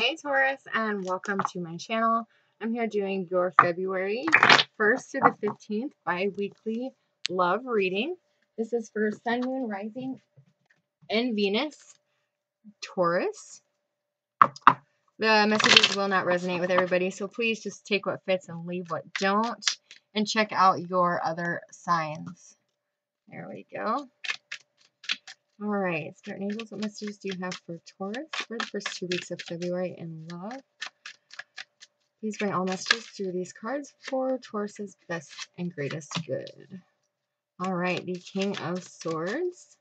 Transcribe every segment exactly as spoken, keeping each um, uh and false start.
Hey Taurus, and welcome to my channel. I'm here doing your February first to the fifteenth bi-weekly love reading. This is for Sun, Moon, Rising, and Venus, Taurus. The messages will not resonate with everybody, so please just take what fits and leave what don't, and check out your other signs. There we go. All right, Spirit and Angels, what messages do you have for Taurus for the first two weeks of February in love? Please bring all messages through these cards for Taurus's best and greatest good. All right, the King of Swords,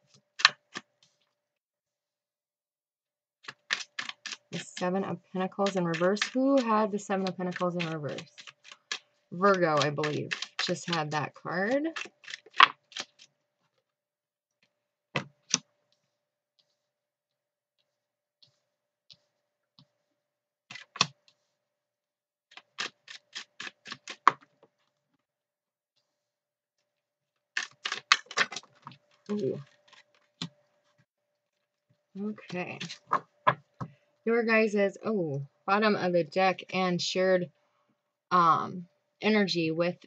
the Seven of Pentacles in reverse. Who had the Seven of Pentacles in reverse? Virgo, I believe, just had that card. Ooh. Okay, your guys' oh bottom of the deck and shared um energy with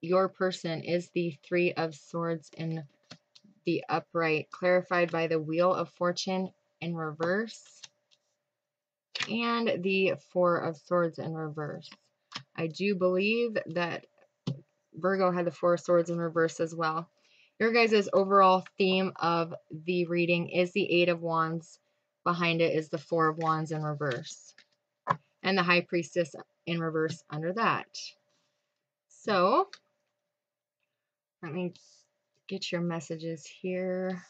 your person is the Three of Swords in the upright, clarified by the Wheel of Fortune in reverse and the Four of Swords in reverse. I do believe that Virgo had the Four of Swords in reverse as well. Your guys' overall theme of the reading is the Eight of Wands. Behind it is the Four of Wands in reverse. And the High Priestess in reverse under that. So, let me get your messages here.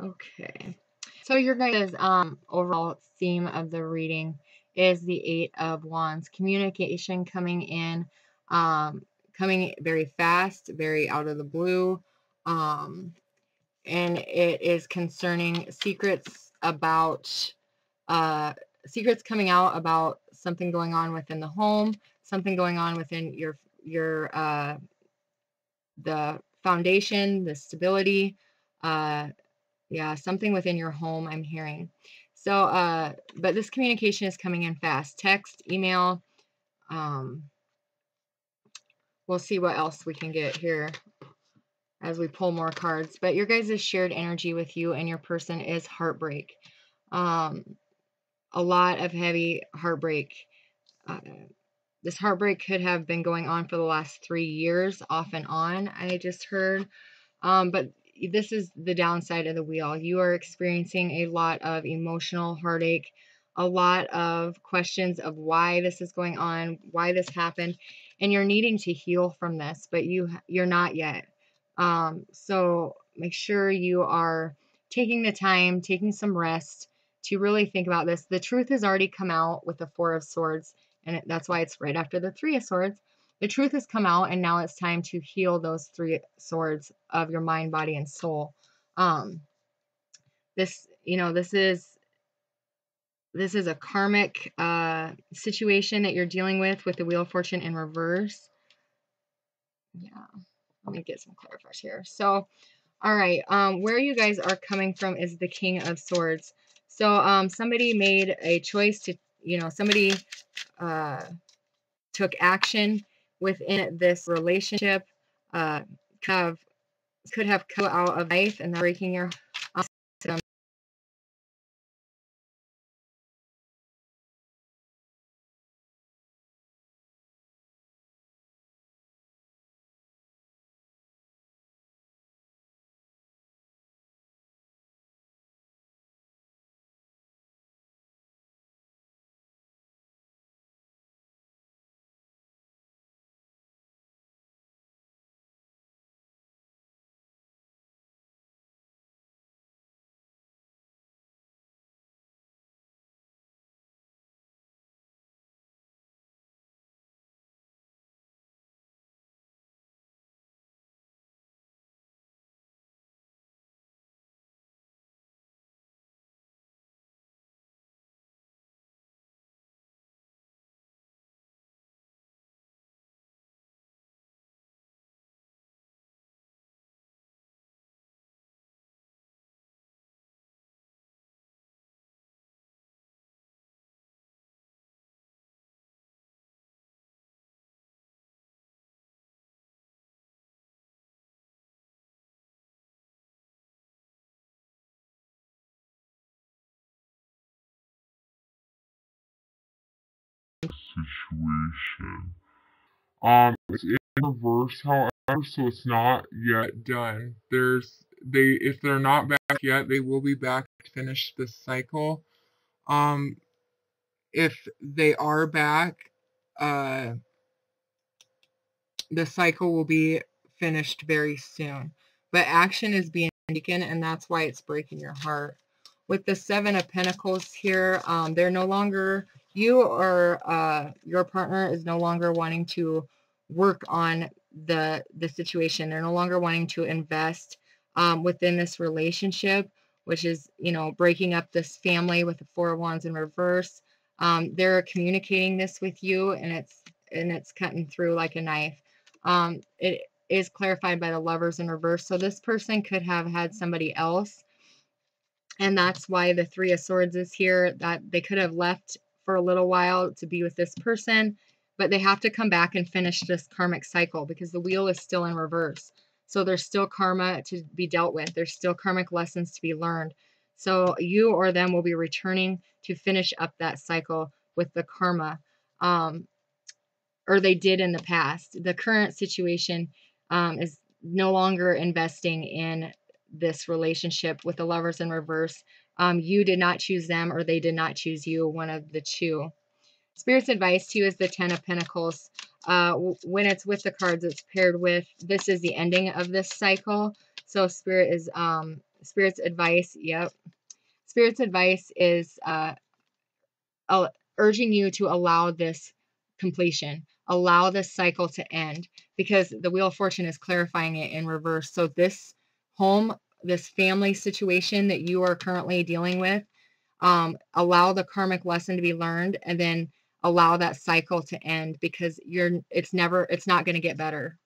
Okay. So your guys' um, overall theme of the reading is the Eight of Wands. Communication coming in, um, coming very fast, very out of the blue. Um, and it is concerning secrets about, uh, secrets coming out about something going on within the home, something going on within your, your uh, the foundation, the stability, uh, yeah, something within your home, I'm hearing. So, uh, but this communication is coming in fast. Text, email. Um, we'll see what else we can get here as we pull more cards. But your guys' shared energy with you and your person is heartbreak. Um, a lot of heavy heartbreak. Uh, this heartbreak could have been going on for the last three years, off and on, I just heard. Um, but this is the downside of the wheel. You are experiencing a lot of emotional heartache, a lot of questions of why this is going on, why this happened, and you're needing to heal from this, but you, you're not yet. Um, so make sure you are taking the time, taking some rest to really think about this. The truth has already come out with the Four of Swords, and that's why it's right after the Three of Swords. The truth has come out, and now it's time to heal those three swords of your mind, body, and soul. Um, this, you know, this is this is a karmic uh, situation that you're dealing with with the Wheel of Fortune in reverse. Yeah, let me get some clarifiers here. So, all right, um, where you guys are coming from is the King of Swords. So, um, somebody made a choice to, you know, somebody uh, took action within this relationship, uh, kind of could have come out of life and they're breaking your um, system. solution. Um, it's in reverse, however, so it's not yet done. There's they if they're not back yet, they will be back to finish this cycle. Um, if they are back, uh, the cycle will be finished very soon. But action is being taken, and that's why it's breaking your heart. With the Seven of Pentacles here, um, they're no longer, you or uh, your partner is no longer wanting to work on the, the situation. They're no longer wanting to invest um, within this relationship, which is, you know, breaking up this family with the Four of Wands in reverse. Um, they're communicating this with you, and it's, and it's cutting through like a knife. Um, it is clarified by the Lovers in reverse. So this person could have had somebody else. And that's why the Three of Swords is here, that they could have left for a little while to be with this person, but they have to come back and finish this karmic cycle because the wheel is still in reverse. So there's still karma to be dealt with. There's still karmic lessons to be learned. So you or them will be returning to finish up that cycle with the karma, um, or they did in the past. The current situation um, is no longer investing in this relationship with the Lovers in reverse. Um, you did not choose them, or they did not choose you, one of the two. Spirit's advice to you is the Ten of Pentacles. Uh, when it's with the cards it's paired with, this is the ending of this cycle. So Spirit is, um, Spirit's advice, yep. Spirit's advice is uh, uh, urging you to allow this completion. Allow this cycle to end, because the Wheel of Fortune is clarifying it in reverse. So this home, this family situation that you are currently dealing with, um, allow the karmic lesson to be learned, and then allow that cycle to end, because you're, it's never, it's not going to get better.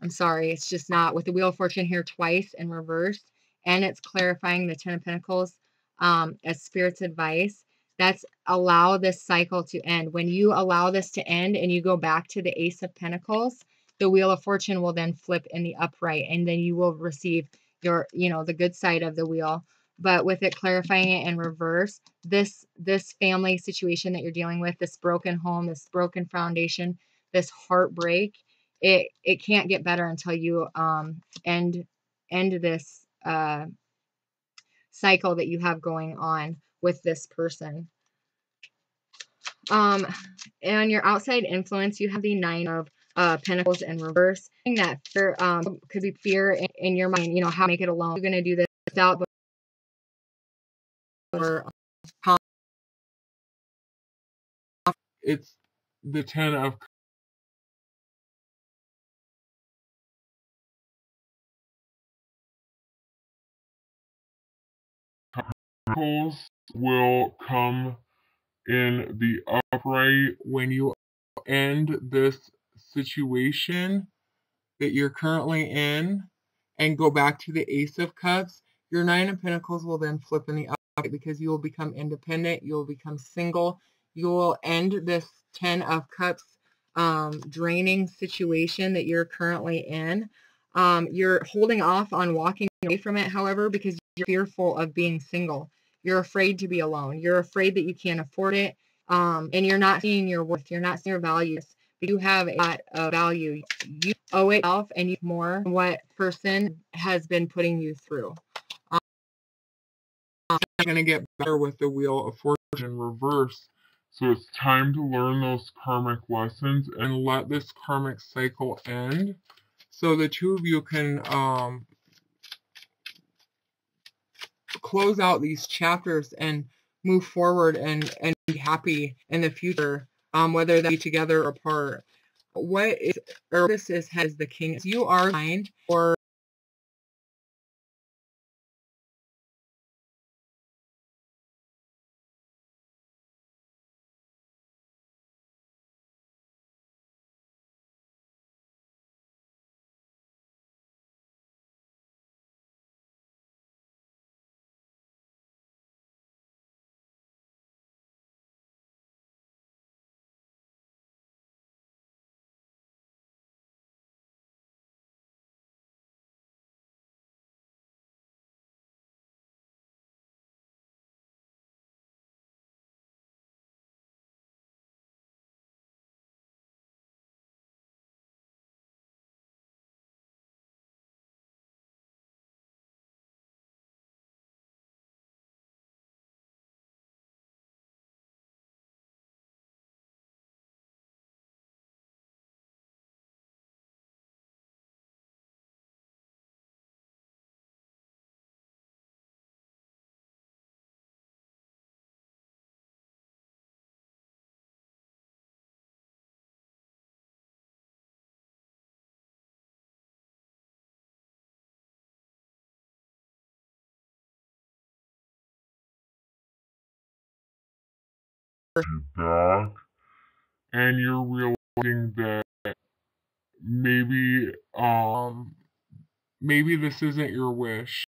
I'm sorry. It's just not. With the Wheel of Fortune here twice in reverse, and it's clarifying the Ten of Pentacles, um, as Spirit's advice, that's allow this cycle to end. When you allow this to end and you go back to the Ace of Pentacles, the Wheel of Fortune will then flip in the upright, and then you will receive your, you know, the good side of the wheel. But with it clarifying it in reverse, this, this family situation that you're dealing with, this broken home, this broken foundation, this heartbreak, it, it can't get better until you, um, end, end this, uh, cycle that you have going on with this person. Um, and on your outside influence, you have the Nine of Uh, Pentacles in reverse. That fear, um, could be fear in, in your mind. You know, how to make it alone. You're gonna do this without, or it's the Ten of Pentacles will come in the upright when you end this situation that you're currently in and go back to the Ace of Cups. Your Nine of Pentacles will then flip in the upright, because you will become independent, you will become single, you will end this Ten of Cups um, draining situation that you're currently in. Um, you're holding off on walking away from it, however, because you're fearful of being single. You're afraid to be alone. You're afraid that you can't afford it, um, and you're not seeing your worth. You're not seeing your values. You have a lot of value. You owe it yourself, and you have more than what person has been putting you through. Um, it's going to get better with the Wheel of Fortune in reverse. So it's time to learn those karmic lessons and let this karmic cycle end, so the two of you can um, close out these chapters and move forward and, and be happy in the future. Um, whether that be together or apart. What is, or this is, has the King. You are blind, or you back, and you're realizing that maybe, um, maybe this isn't your wish.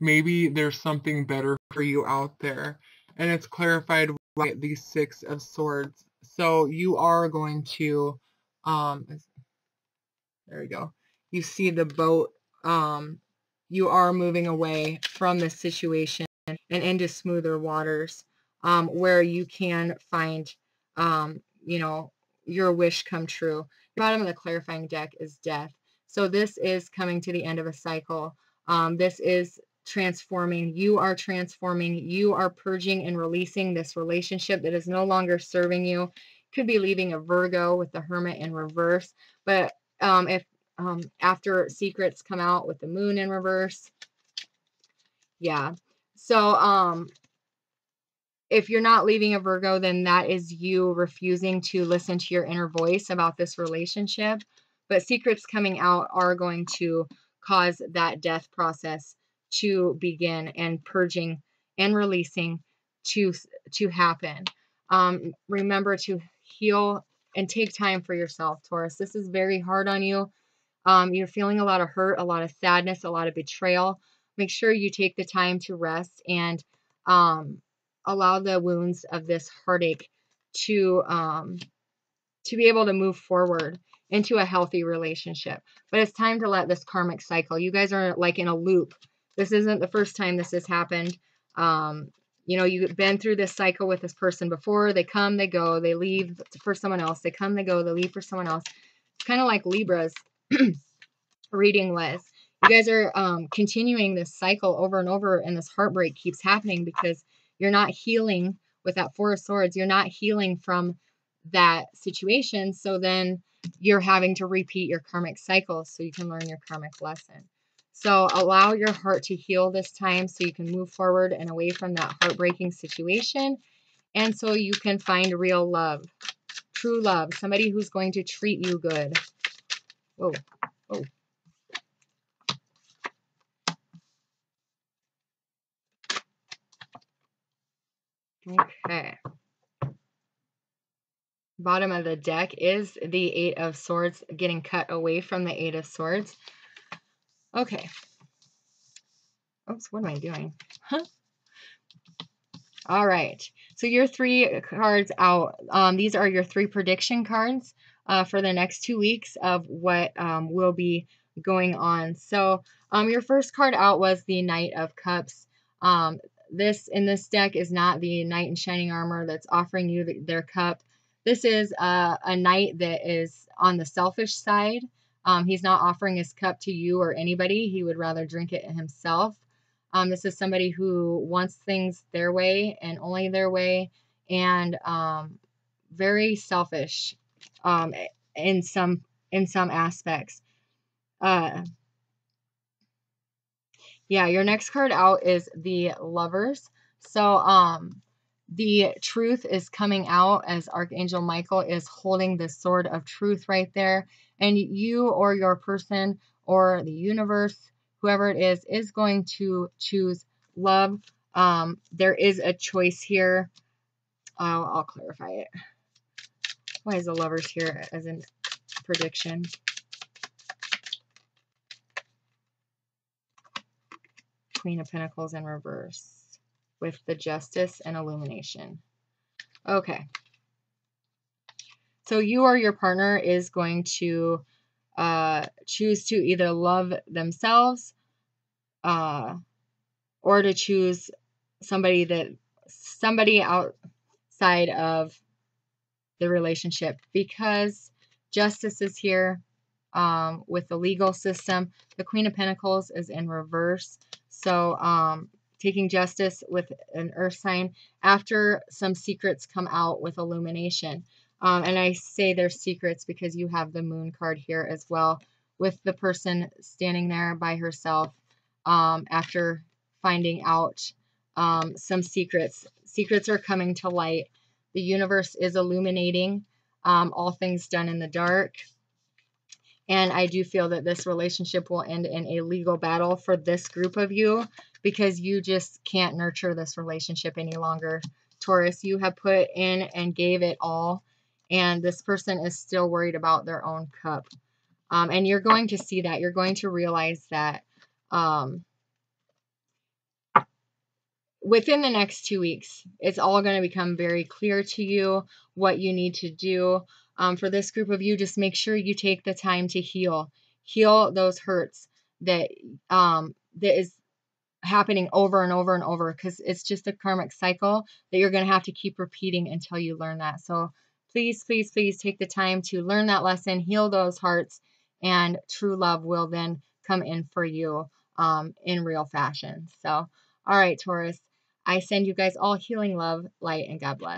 Maybe there's something better for you out there. And it's clarified by the Six of Swords. So you are going to, um, there we go. You see the boat, um, you are moving away from this situation and into smoother waters, um, where you can find, um, you know, your wish come true. The bottom of the clarifying deck is death. So this is coming to the end of a cycle. Um, this is transforming. You are transforming. You are purging and releasing this relationship that is no longer serving you. Could be leaving a Virgo with the Hermit in reverse. But um, if um, after secrets come out with the Moon in reverse. Yeah. So um, if you're not leaving a Virgo, then that is you refusing to listen to your inner voice about this relationship. But secrets coming out are going to cause that death process to begin, and purging and releasing to to happen. Um, remember to heal and take time for yourself, Taurus. This is very hard on you. Um, you're feeling a lot of hurt, a lot of sadness, a lot of betrayal. Make sure you take the time to rest and um, allow the wounds of this heartache to um, to be able to move forward into a healthy relationship. But it's time to let this karmic cycle. You guys are like in a loop. This isn't the first time this has happened. Um, you know, you've been through this cycle with this person before. They come, they go, they leave for someone else. They come, they go, they leave for someone else. It's kind of like Libra's reading was. You guys are um, continuing this cycle over and over, and this heartbreak keeps happening because you're not healing with that Four of Swords. You're not healing from that situation. So then you're having to repeat your karmic cycle so you can learn your karmic lesson. So allow your heart to heal this time so you can move forward and away from that heartbreaking situation. And so you can find real love, true love, somebody who's going to treat you good. Whoa, whoa. Okay. Bottom of the deck is the Eight of Swords, getting cut away from the Eight of Swords. Okay. Oops, what am I doing? Huh? All right. So your three cards out. Um, these are your three prediction cards uh, for the next two weeks of what um, will be going on. So um, your first card out was the Knight of Cups. Um, this in this deck is not the knight in shining armor that's offering you the, their cup. This is a, a knight that is on the selfish side. Um, he's not offering his cup to you or anybody. He would rather drink it himself. Um, this is somebody who wants things their way and only their way, and um, very selfish um, in some in some aspects. Uh, yeah, your next card out is the Lovers. So um, the truth is coming out as Archangel Michael is holding this sword of truth right there. And you or your person or the universe, whoever it is, is going to choose love. Um, there is a choice here. I'll, I'll clarify it. Why is the Lovers here as a prediction? Queen of Pentacles in reverse with the Justice and Illumination. Okay. So you or your partner is going to uh, choose to either love themselves uh, or to choose somebody that somebody outside of the relationship, because justice is here um, with the legal system. The Queen of Pentacles is in reverse. So um, taking justice with an earth sign after some secrets come out with illumination. Um, and I say they're secrets because you have the Moon card here as well, with the person standing there by herself um, after finding out um, some secrets. Secrets are coming to light. The universe is illuminating um, all things done in the dark. And I do feel that this relationship will end in a legal battle for this group of you, because you just can't nurture this relationship any longer. Taurus, you have put in and gave it all, and this person is still worried about their own cup. Um, and you're going to see that. You're going to realize that um, within the next two weeks, it's all going to become very clear to you what you need to do. Um, for this group of you, just make sure you take the time to heal. Heal those hurts that um, that is happening over and over and over, because it's just a karmic cycle that you're going to have to keep repeating until you learn that. So please, please, please take the time to learn that lesson, heal those hearts, and true love will then come in for you um, in real fashion. So, all right, Taurus, I send you guys all healing, love, light, and God bless.